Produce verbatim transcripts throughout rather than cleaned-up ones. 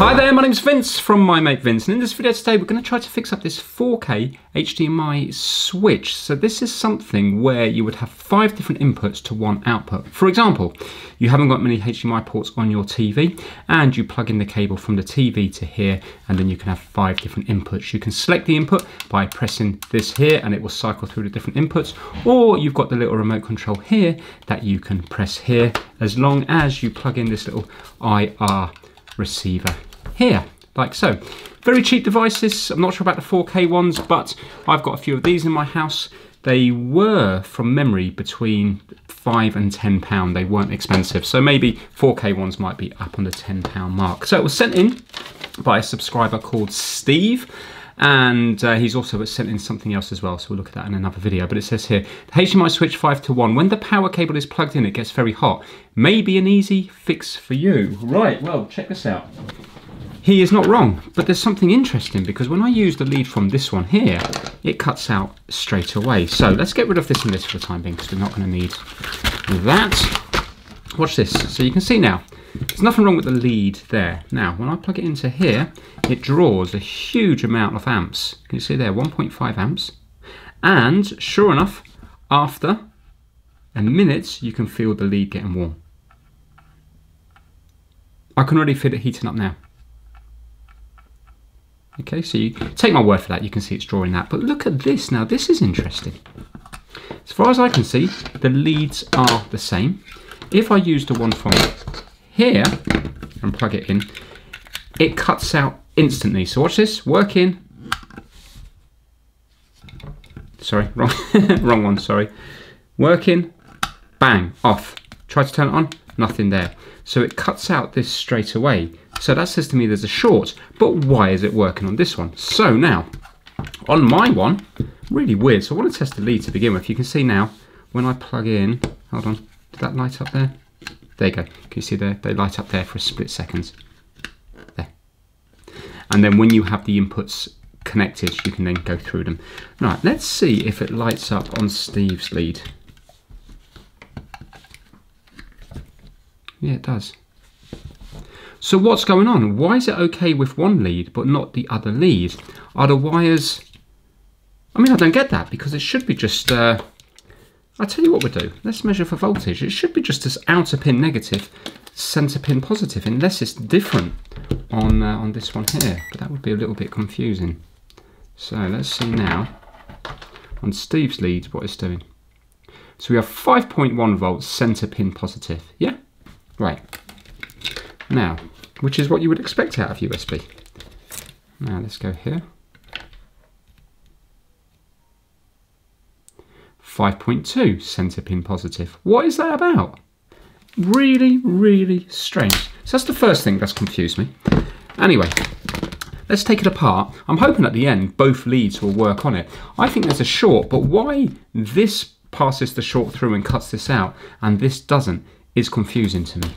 Hi there, my name's Vince from My Mate Vince, and in this video today we're going to try to fix up this four K H D M I switch. So this is something where you would have five different inputs to one output. For example, you haven't got many H D M I ports on your T V, and you plug in the cable from the T V to here, and then you can have five different inputs. You can select the input by pressing this here, and it will cycle through the different inputs, or you've got the little remote control here that you can press here, as long as you plug in this little I R receiver here, like so. Very cheap devices. I'm not sure about the four K ones, but I've got a few of these in my house. They were, from memory, between five and ten pound. They weren't expensive, so maybe four K ones might be up on the ten pound mark. So it was sent in by a subscriber called Steve, and uh, he's also sent in something else as well, so we'll look at that in another video. But it says here, the H D M I switch five to one. When the power cable is plugged in, it gets very hot. Maybe an easy fix for you. Right, well, check this out. He is not wrong, but there's something interesting, because when I use the lead from this one here, it cuts out straight away. So let's get rid of this and this for the time being, because we're not going to need that. Watch this. So you can see now, there's nothing wrong with the lead there. Now, when I plug it into here, it draws a huge amount of amps. Can you see there, one point five amps? And sure enough, after a minute, you can feel the lead getting warm. I can already feel it heating up now. Okay, so you take my word for that, you can see it's drawing that. But look at this now, this is interesting. As far as I can see, the leads are the same. If I use the one from here and plug it in, it cuts out instantly. So watch this, work in. Sorry, wrong, wrong one, sorry. Work in, bang, off. Try to turn it on, nothing there. So it cuts out this straight away. So that says to me there's a short, but why is it working on this one? So now, on my one, really weird. So I want to test the lead to begin with. You can see now, when I plug in, hold on, did that light up there? There you go. Can you see there? They light up there for a split second. There. And then when you have the inputs connected, you can then go through them. Right, let's see if it lights up on Steve's lead. Yeah, it does. So what's going on? Why is it okay with one lead but not the other lead? Are the wires... I mean, I don't get that, because it should be just... Uh... I'll tell you what we'll do. Let's measure for voltage. It should be just as outer pin negative, centre pin positive, unless it's different on, uh, on this one here. But that would be a little bit confusing. So let's see now on Steve's lead what it's doing. So we have five point one volts, centre pin positive. Yeah? Right. Now, which is what you would expect out of U S B. Now let's go here. five point two, centre pin positive. What is that about? Really, really strange. So that's the first thing that's confused me. Anyway, let's take it apart. I'm hoping at the end both leads will work on it. I think there's a short, but why this passes the short through and cuts this out and this doesn't is confusing to me.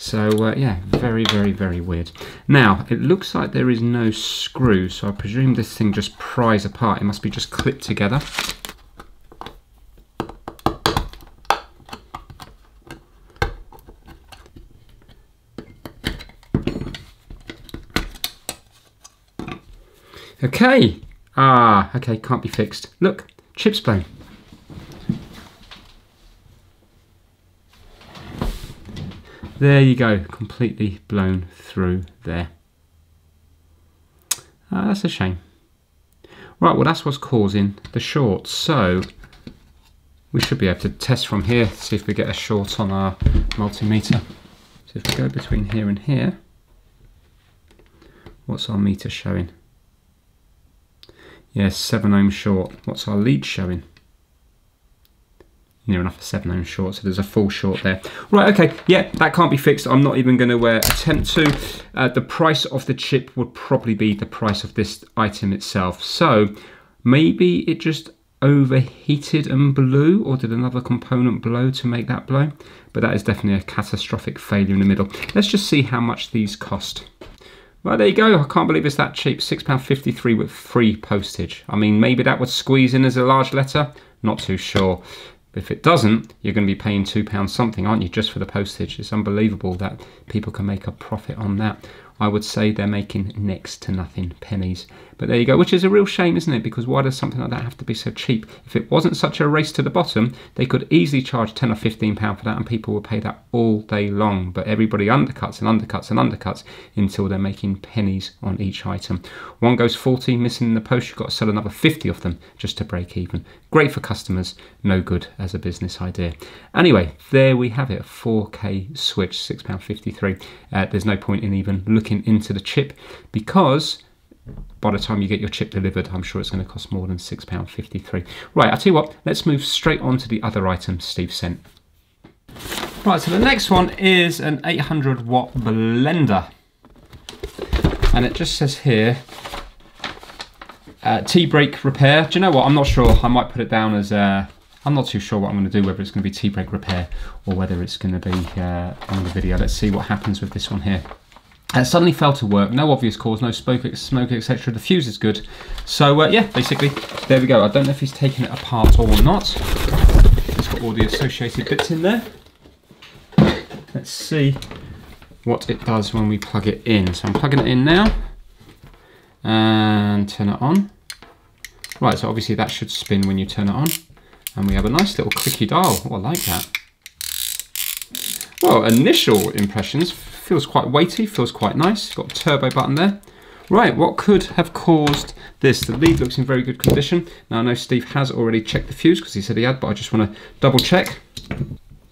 So uh, yeah, very, very, very weird. Now, it looks like there is no screw, so I presume this thing just pries apart. It must be just clipped together. Okay, ah, okay, can't be fixed. Look, chip's blown. There you go, completely blown through there. Uh, that's a shame. Right, well that's what's causing the short. So we should be able to test from here, see if we get a short on our multimeter. So if we go between here and here, what's our meter showing? Yes, seven ohm short. What's our lead showing? Near enough a seven ohm short, so there's a full short there. Right, okay, yeah, that can't be fixed. I'm not even gonna uh, attempt to. Uh, the price of the chip would probably be the price of this item itself. So maybe it just overheated and blew, or did another component blow to make that blow? But that is definitely a catastrophic failure in the middle. Let's just see how much these cost. Well, there you go. I can't believe it's that cheap. six pounds fifty-three with free postage. I mean, maybe that would squeeze in as a large letter. Not too sure. But if it doesn't, you're going to be paying two pounds something, aren't you, just for the postage? It's unbelievable that people can make a profit on that. I would say they're making next to nothing, pennies. But there you go, which is a real shame, isn't it? Because why does something like that have to be so cheap? If it wasn't such a race to the bottom, they could easily charge ten or fifteen pounds for that and people would pay that all day long. But everybody undercuts and undercuts and undercuts until they're making pennies on each item. One goes forty, missing in the post, you've got to sell another fifty of them just to break even. Great for customers, no good as a business idea. Anyway, there we have it, a four K switch, six pounds fifty-three. Uh, there's no point in even looking into the chip, because by the time you get your chip delivered, I'm sure it's going to cost more than six pounds fifty-three. Right, I'll tell you what, let's move straight on to the other item Steve sent. Right, so the next one is an eight hundred watt blender. And it just says here, uh, tea break repair. Do you know what? I'm not sure. I might put it down as a... I'm not too sure what I'm going to do, whether it's going to be tea break repair or whether it's going to be uh, on the video. Let's see what happens with this one here. And it suddenly failed to work, no obvious cause, no smoke, smoke et cetera. The fuse is good. So, uh, yeah, basically, there we go. I don't know if he's taken it apart or not. It's got all the associated bits in there. Let's see what it does when we plug it in. So I'm plugging it in now and turn it on. Right, so obviously that should spin when you turn it on. And we have a nice little clicky dial. Oh, I like that. Well, initial impressions, feels quite weighty, feels quite nice. Got a turbo button there. Right, what could have caused this? The lead looks in very good condition. Now I know Steve has already checked the fuse because he said he had, but I just want to double check.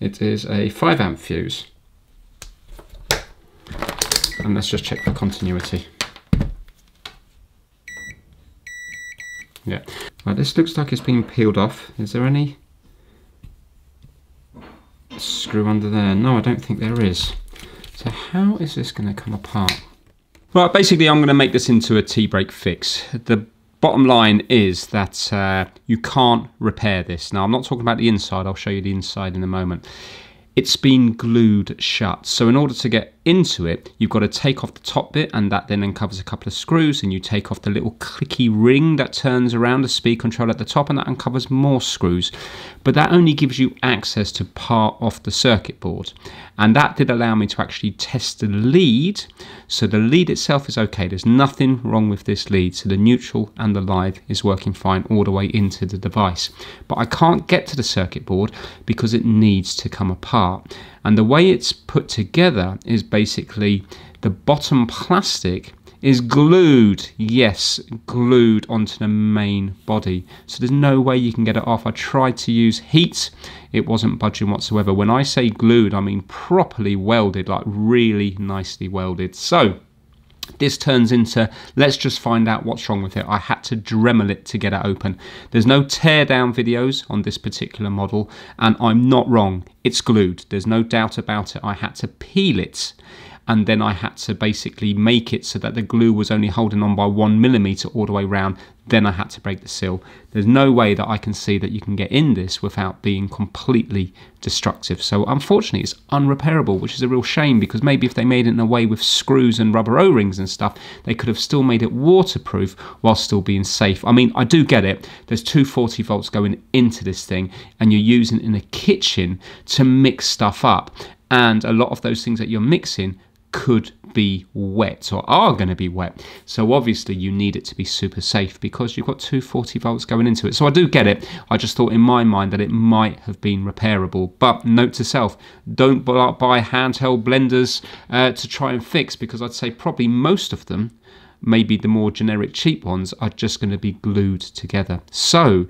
It is a five amp fuse. And let's just check for continuity. Yeah. Right, this looks like it's been peeled off. Is there any screw under there? No, I don't think there is. So how is this going to come apart? Well, basically I'm going to make this into a tea break fix. The bottom line is that uh, you can't repair this. Now I'm not talking about the inside, I'll show you the inside in a moment. It's been glued shut. So in order to get into it, you've got to take off the top bit, and that then uncovers a couple of screws, and you take off the little clicky ring that turns around the speed control at the top, and that uncovers more screws. But that only gives you access to part of the circuit board, and that did allow me to actually test the lead. So the lead itself is okay, there's nothing wrong with this lead, so the neutral and the live is working fine all the way into the device. But I can't get to the circuit board because it needs to come apart, and the way it's put together is based Basically, the bottom plastic is glued, yes, glued onto the main body. So there's no way you can get it off. I tried to use heat, it wasn't budging whatsoever. When I say glued, I mean properly welded, like really nicely welded. So this turns into, let's just find out what's wrong with it. I had to Dremel it to get it open. There's no teardown videos on this particular model, and I'm not wrong, it's glued. There's no doubt about it. I had to peel it, and then I had to basically make it so that the glue was only holding on by one millimeter all the way round. Then I had to break the seal. There's no way that I can see that you can get in this without being completely destructive. So unfortunately, it's unrepairable, which is a real shame, because maybe if they made it in a way with screws and rubber O-rings and stuff, they could have still made it waterproof while still being safe. I mean, I do get it. There's two forty volts going into this thing, and you're using it in a kitchen to mix stuff up. And a lot of those things that you're mixing could be wet or are going to be wet. So obviously you need it to be super safe because you've got two forty volts going into it. So I do get it. I just thought in my mind that it might have been repairable. But note to self, don't buy handheld blenders uh, to try and fix, because I'd say probably most of them, maybe the more generic cheap ones, are just going to be glued together. So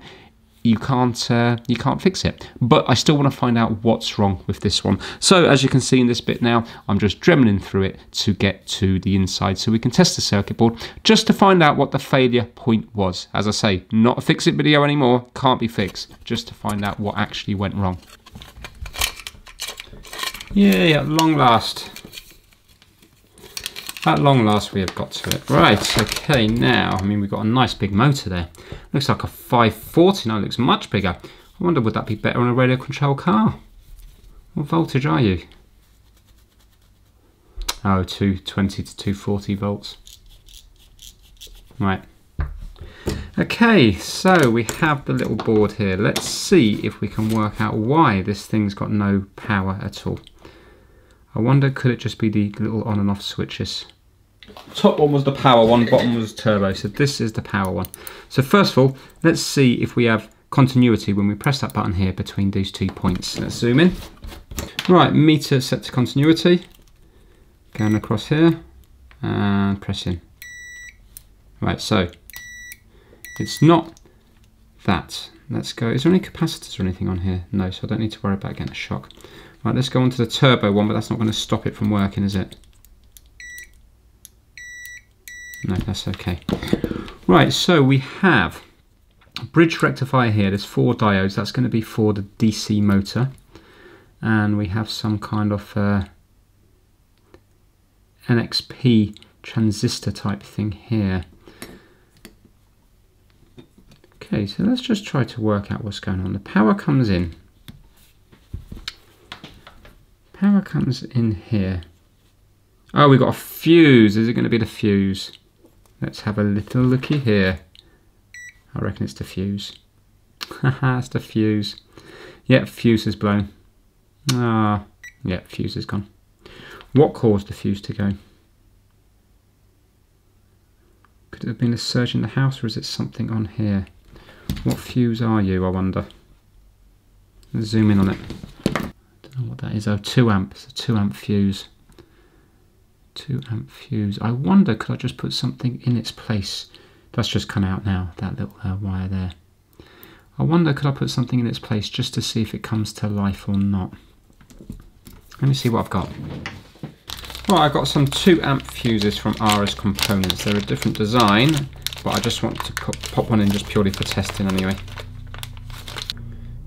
you can't uh, you can't fix it. But I still want to find out what's wrong with this one. So as you can see in this bit now, I'm just dremeling through it to get to the inside so we can test the circuit board just to find out what the failure point was. As I say, not a fix it video anymore, can't be fixed, just to find out what actually went wrong. Yeah, at long last. At long last we have got to it. Right, okay, now, I mean, we've got a nice big motor there. Looks like a five forty now, looks much bigger. I wonder, would that be better on a radio control car? What voltage are you? Oh, two twenty to two forty volts. Right. Okay, so we have the little board here. Let's see if we can work out why this thing's got no power at all. I wonder, could it just be the little on and off switches? Top one was the power one, bottom was turbo, so this is the power one. So first of all, let's see if we have continuity when we press that button here between these two points. Let's zoom in. Right, meter set to continuity. Going across here and press in. Right, so it's not that. Let's go, is there any capacitors or anything on here? No, so I don't need to worry about getting a shock. Right, let's go on to the turbo one, but that's not going to stop it from working, is it? No, that's okay. Right, so we have a bridge rectifier here. There's four diodes. That's going to be for the D C motor. And we have some kind of uh, N X P transistor type thing here. Okay, so let's just try to work out what's going on. The power comes in. Power comes in here. Oh, we've got a fuse. Is it going to be the fuse? Let's have a little looky here. I reckon it's the fuse. Haha, it's the fuse. Yep, fuse has blown. Ah, yep, fuse is gone. What caused the fuse to go? Could it have been a surge in the house, or is it something on here? What fuse are you, I wonder? Let's zoom in on it. Don't know what that is. Oh, two amp. It's a two amp fuse. two amp fuse. I wonder, could I just put something in its place? That's just come out now, that little uh, wire there. I wonder, could I put something in its place just to see if it comes to life or not? Let me see what I've got. Right, I've got some two amp fuses from R S Components. They're a different design, but I just want to put, pop one in just purely for testing anyway.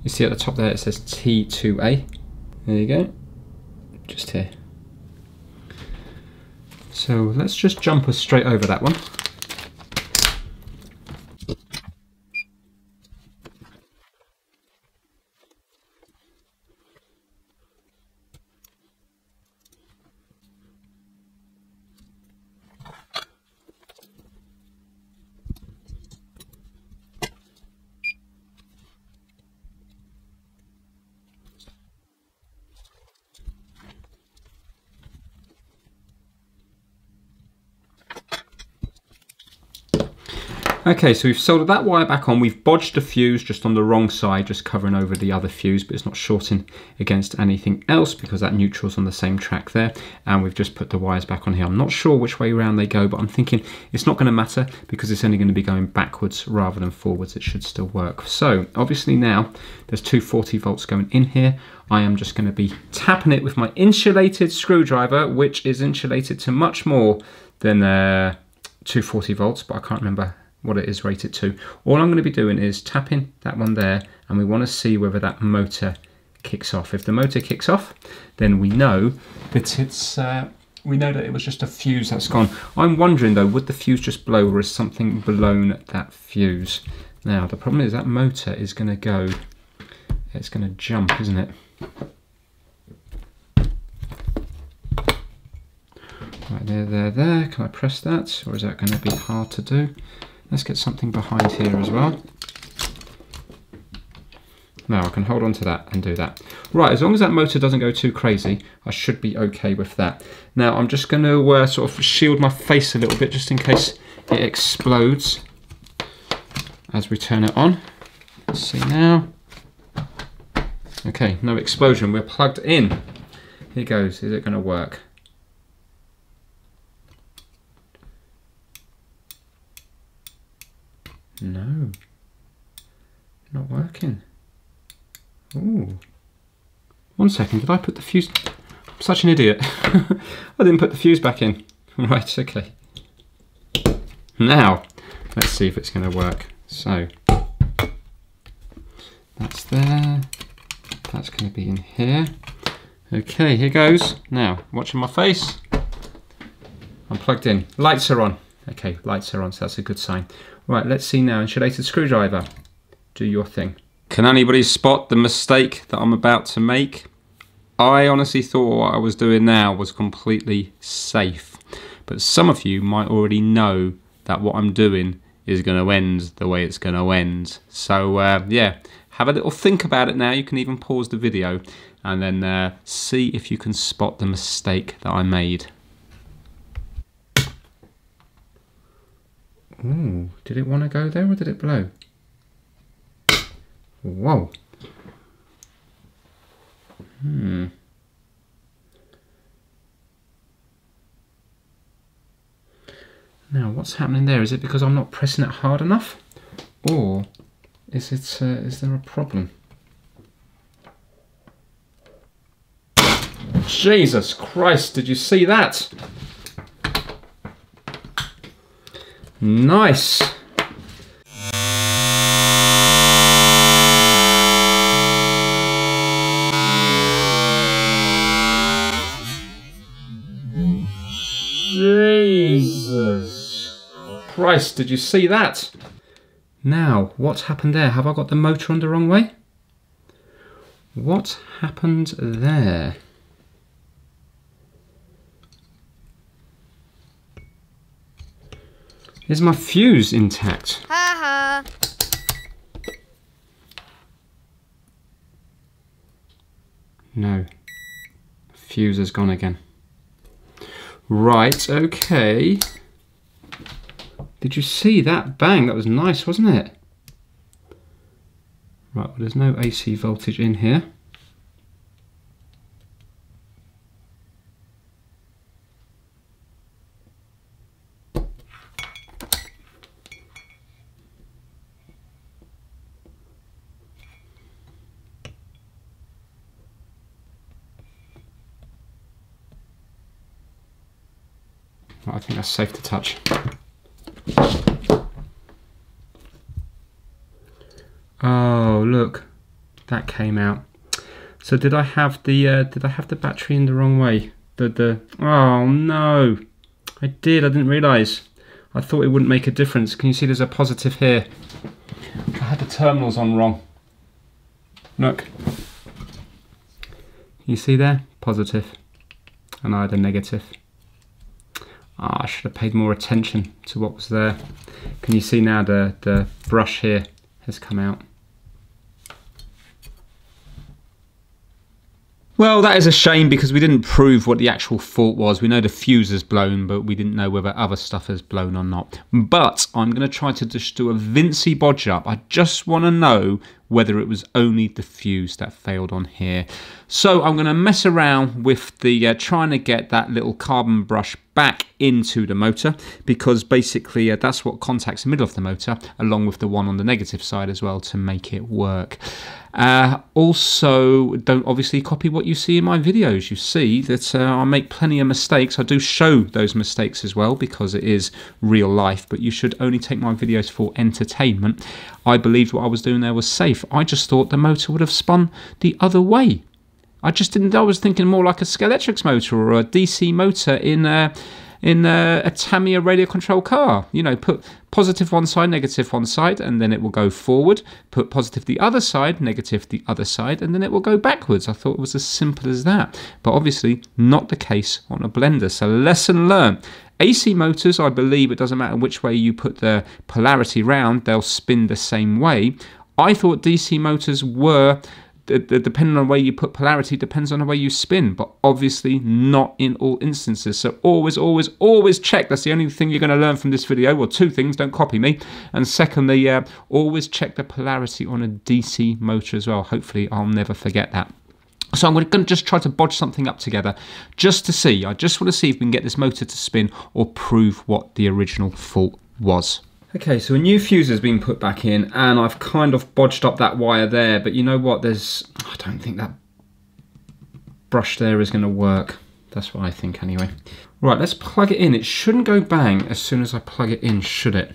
You see at the top there it says T two A. There you go. Just here. So let's just jump us straight over that one. Okay, so we've soldered that wire back on. We've bodged the fuse just on the wrong side, just covering over the other fuse, but it's not shorting against anything else because that neutral's on the same track there. And we've just put the wires back on here. I'm not sure which way around they go, but I'm thinking it's not going to matter because it's only going to be going backwards rather than forwards. It should still work. So obviously now there's two forty volts going in here. I am just going to be tapping it with my insulated screwdriver, which is insulated to much more than uh, two forty volts, but I can't remember what it is rated to. All I'm going to be doing is tapping that one there, and we want to see whether that motor kicks off. If the motor kicks off, then we know that it's uh, we know that it was just a fuse that's gone. I'm wondering though, would the fuse just blow, or is something blown that fuse? Now the problem is that motor is going to go, it's going to jump, isn't it? Right there, there, there. Can I press that, or is that going to be hard to do? Let's get something behind here as well. Now I can hold on to that and do that. Right, as long as that motor doesn't go too crazy, I should be okay with that. Now I'm just going to uh, sort of shield my face a little bit just in case it explodes as we turn it on. Let's see now. Okay, no explosion. We're plugged in. Here goes. Is it going to work? No, not working. Ooh. One second, did I put the fuse? I'm such an idiot. I didn't put the fuse back in. Right, okay. Now, let's see if it's going to work. So, that's there. That's going to be in here. Okay, here goes. Now, watching my face. I'm plugged in. Lights are on. Okay, lights are on, so that's a good sign. Right, let's see now. Insulated screwdriver, do your thing. Can anybody spot the mistake that I'm about to make? I honestly thought what I was doing now was completely safe, but some of you might already know that what I'm doing is going to end the way it's going to end. So uh, yeah, have a little think about it now. You can even pause the video and then uh, see if you can spot the mistake that I made. Ooh, did it want to go there or did it blow? Whoa. Hmm. Now, what's happening there? Is it because I'm not pressing it hard enough? Or is it, uh, is there a problem? Jesus Christ, did you see that? Nice. Jesus Christ, did you see that? Now, what's happened there? Have I got the motor on the wrong way? What happened there? Is my fuse intact? Ha ha. No. Fuse has gone again. Right, okay. Did you see that bang? That was nice, wasn't it? Right, well, there's no A C voltage in here. I think that's safe to touch. Oh, look, that came out. So did I have the uh, did I have the battery in the wrong way? The the oh no, I did. I didn't realise. I thought it wouldn't make a difference. Can you see? There's a positive here. I had the terminals on wrong. Look, you see there, positive, and I had a negative. Oh, I should have paid more attention to what was there. Can you see now the, the brush here has come out? Well, that is a shame because we didn't prove what the actual fault was. We know the fuse has blown, but we didn't know whether other stuff has blown or not. But I'm going to try to just do a Vincey bodge up. I just want to know whether it was only the fuse that failed on here. So I'm going to mess around with the uh, trying to get that little carbon brush back into the motor, because basically uh, that's what contacts the middle of the motor along with the one on the negative side as well to make it work. Uh, also, don't obviously copy what you see in my videos. You see that uh, I make plenty of mistakes. I do show those mistakes as well because it is real life, but you should only take my videos for entertainment. I believed what I was doing there was safe. I just thought the motor would have spun the other way. I just didn't. I was thinking more like a Skeletrix motor or a D C motor in a, in a, a Tamiya radio control car. You know, put positive one side, negative one side, and then it will go forward. Put positive the other side, negative the other side, and then it will go backwards. I thought it was as simple as that, but obviously not the case on a blender. So lesson learned. A C motors, I believe it doesn't matter which way you put the polarity round, they'll spin the same way. I thought D C motors were, depending on the way you put polarity, depends on the way you spin, but obviously not in all instances. So always, always, always check. That's the only thing you're going to learn from this video. Well, two things, don't copy me. And secondly, uh, always check the polarity on a D C motor as well. Hopefully I'll never forget that. So I'm going to just try to bodge something up together just to see. I just want to see if we can get this motor to spin or prove what the original fault was. Okay, so a new fuse has been put back in and I've kind of bodged up that wire there, but you know what, there's... I don't think that brush there is going to work. That's what I think anyway. Right, let's plug it in. It shouldn't go bang as soon as I plug it in, should it?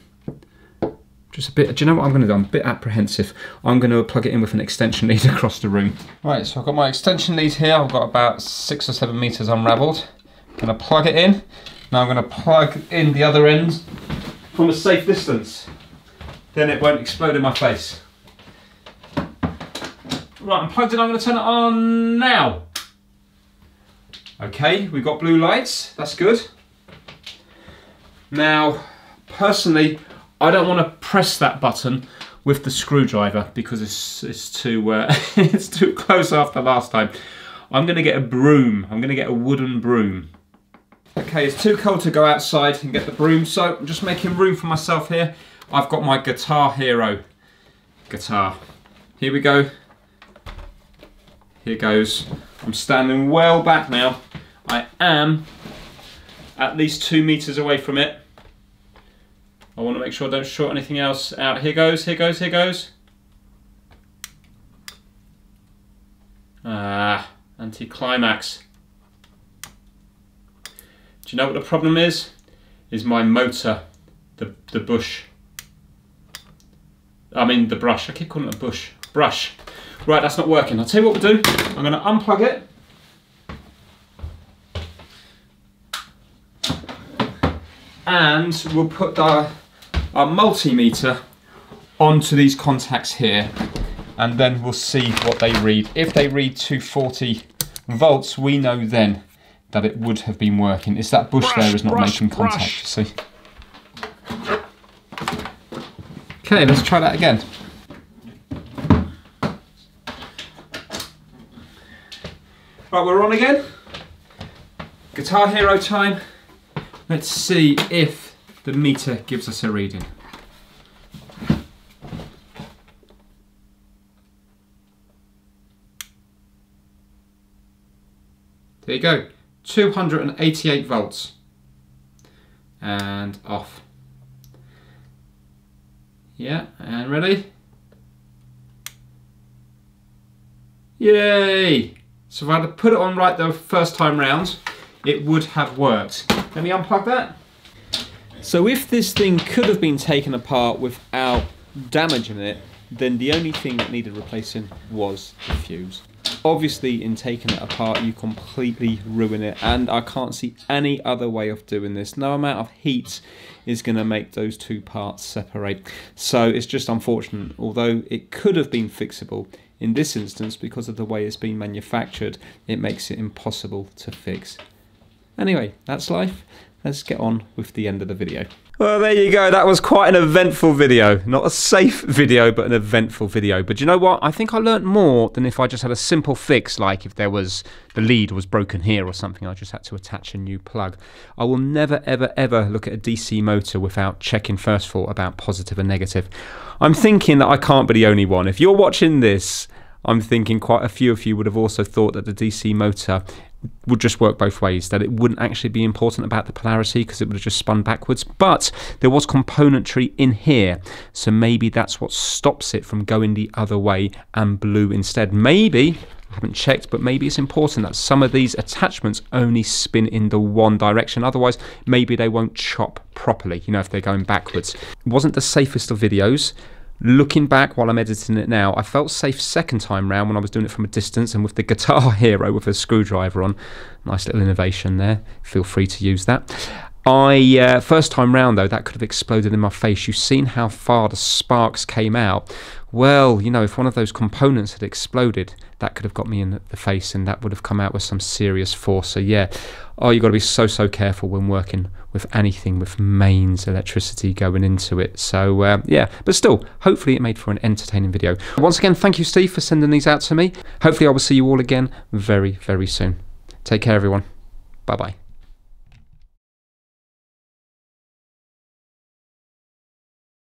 Just a bit, do you know what I'm going to do? I'm a bit apprehensive. I'm going to plug it in with an extension lead across the room. Right, so I've got my extension lead here. I've got about six or seven meters unraveled. I'm going to plug it in. Now I'm going to plug in the other end from a safe distance. Then it won't explode in my face. Right, I'm plugged in. I'm going to turn it on now. Okay, we've got blue lights. That's good. Now, personally, I don't want to press that button with the screwdriver because it's, it's, too, uh, it's too close after last time. I'm going to get a broom. I'm going to get a wooden broom. Okay, it's too cold to go outside and get the broom, so I'm just making room for myself here. I've got my Guitar Hero guitar. Here we go. Here goes. I'm standing well back now. I am at least two meters away from it. I want to make sure I don't short anything else out. Here goes, here goes, here goes. Ah, anti-climax. Do you know what the problem is? Is my motor, the, the bush. I mean the brush, I keep calling it a bush. Brush. Right, that's not working. I'll tell you what we'll do. I'm going to unplug it. And we'll put our, our multimeter onto these contacts here, and then we'll see what they read. If they read two hundred forty volts, we know then that it would have been working. It's that bush brush, there is not brush, making contact. Brush. See. Okay, let's try that again. Right, we're on again. Guitar Hero time. Let's see if the meter gives us a reading. There you go, two hundred eighty-eight volts. And off. Yeah, and ready? Yay! So if I had to put it on right the first time round, it would have worked. Let me unplug that. So if this thing could have been taken apart without damaging it, then the only thing that needed replacing was the fuse. Obviously, in taking it apart, you completely ruin it, and I can't see any other way of doing this. No amount of heat is going to make those two parts separate. So it's just unfortunate, although it could have been fixable. In this instance, because of the way it's been manufactured, it makes it impossible to fix. Anyway, that's life. Let's get on with the end of the video. Well, there you go. That was quite an eventful video. Not a safe video, but an eventful video. But you know what? I think I learned more than if I just had a simple fix, like if there was the lead was broken here or something, I just had to attach a new plug. I will never, ever, ever look at a D C motor without checking first of all about positive and negative. I'm thinking that I can't be the only one. If you're watching this, I'm thinking quite a few of you would have also thought that the D C motor would just work both ways, that it wouldn't actually be important about the polarity because it would have just spun backwards, but there was componentry in here, so maybe that's what stops it from going the other way and blue instead. Maybe, I haven't checked, but maybe it's important that some of these attachments only spin in the one direction, otherwise maybe they won't chop properly, you know, if they're going backwards. It wasn't the safest of videos. Looking back while I'm editing it now, I felt safe second time round when I was doing it from a distance and with the Guitar Hero with a screwdriver on. Nice little innovation there. Feel free to use that. I uh, first time round though, that could have exploded in my face. You've seen how far the sparks came out. Well, you know, if one of those components had exploded, that could have got me in the face and that would have come out with some serious force. So yeah, oh, you've got to be so, so careful when working with anything with mains electricity going into it. So uh, yeah, but still, hopefully it made for an entertaining video. Once again, thank you, Steve, for sending these out to me. Hopefully I will see you all again very, very soon. Take care, everyone. Bye-bye.